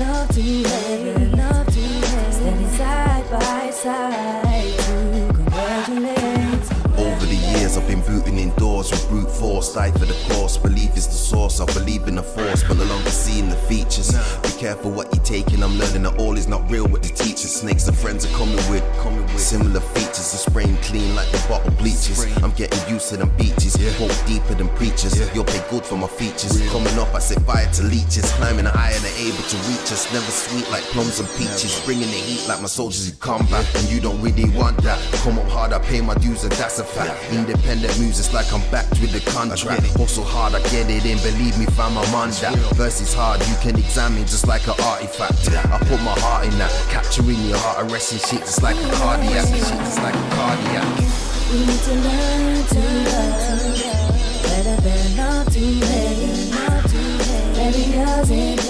love to make, love to make, standing side by side to congratulate. Over the years I've been rooting indoors with brute force, died for the course, belief is the source, I believe in the force, but no longer seeing the features. Be careful what you're taking, I'm learning that all is not real with the teacher. Snakes and friends are coming with similar features, the spraying clean like the bottle bleachers. I'm getting used to them beaches, hope deeper than preachers. You'll pay good for my features. Coming up I set fire to leeches, climbing higher than able to reach us. Never sweet like plums and peaches, bringing the heat like my soldiers in combat. And you don't really want that, come up hard I pay my dues and that's a fact. Independent moves, it's like I'm backed with the contract. Also hard I get it in, believe me fam I'm on that. Verse is hard, you can examine just like an artifact. I put my heart in that, capturing your heart, arresting shit just like a cardiac. Shit just like a cardiac. We need to learn to love, better than love to hate. Baby doesn't